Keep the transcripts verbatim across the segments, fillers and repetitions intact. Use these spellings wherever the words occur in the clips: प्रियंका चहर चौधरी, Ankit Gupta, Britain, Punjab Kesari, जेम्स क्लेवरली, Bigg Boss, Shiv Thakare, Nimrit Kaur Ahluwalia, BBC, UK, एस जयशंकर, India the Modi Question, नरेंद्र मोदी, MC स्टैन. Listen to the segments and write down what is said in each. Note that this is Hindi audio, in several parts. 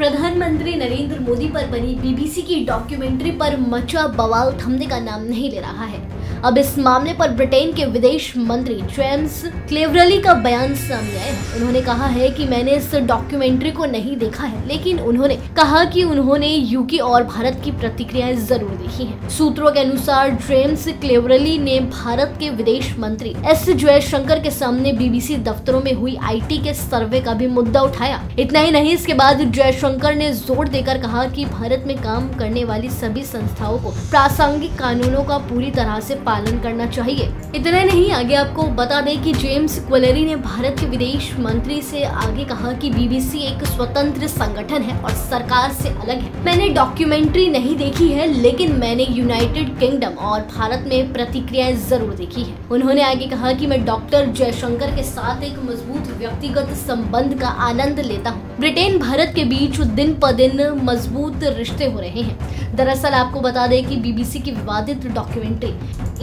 प्रधानमंत्री नरेंद्र मोदी पर बनी बीबीसी की डॉक्यूमेंट्री पर मचा बवाल थमने का नाम नहीं ले रहा है। अब इस मामले पर ब्रिटेन के विदेश मंत्री जेम्स क्लेवरली का बयान सामने आया है। उन्होंने कहा है कि मैंने इस डॉक्यूमेंट्री को नहीं देखा है, लेकिन उन्होंने कहा कि उन्होंने यूके और भारत की प्रतिक्रियाएं जरूर देखी हैं। सूत्रों के अनुसार जेम्स क्लेवरली ने भारत के विदेश मंत्री एस जयशंकर के सामने बीबीसी दफ्तरों में हुई आईटी के सर्वे का भी मुद्दा उठाया। इतना ही नहीं, इसके बाद जयशंकर ने जोर देकर कहा कि भारत में काम करने वाली सभी संस्थाओं को प्रासंगिक कानूनों का पूरी तरह से पालन करना चाहिए। इतना नहीं, आगे आपको बता दें कि जेम्स क्लेवरली ने भारत के विदेश मंत्री से आगे कहा कि बीबीसी एक स्वतंत्र संगठन है और सरकार से अलग है। मैंने डॉक्यूमेंट्री नहीं देखी है, लेकिन मैंने यूनाइटेड किंगडम और भारत में प्रतिक्रियाएं जरूर देखी है। उन्होंने आगे कहा कि मैं डॉक्टर जयशंकर के साथ एक मजबूत व्यक्तिगत संबंध का आनंद लेता हूँ। ब्रिटेन भारत के बीच दिन ब दिन मजबूत रिश्ते हो रहे हैं। दरअसल आपको बता दें कि बीबीसी की विवादित documentary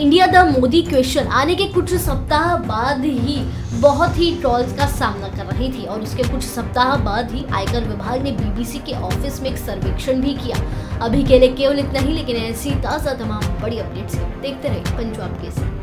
India the Modi question आने के कुछ सप्ताह बाद ही बहुत ही ट्रोल्स का सामना कर रही थी और उसके कुछ सप्ताह बाद ही आयकर विभाग ने बीबीसी के ऑफिस में एक सर्वेक्षण भी किया। अभी के लिए केवल इतना ही, लेकिन ऐसी ताज़ा तमाम बड़ी अपडेट्स देखते रहिए पंजाब केसरी।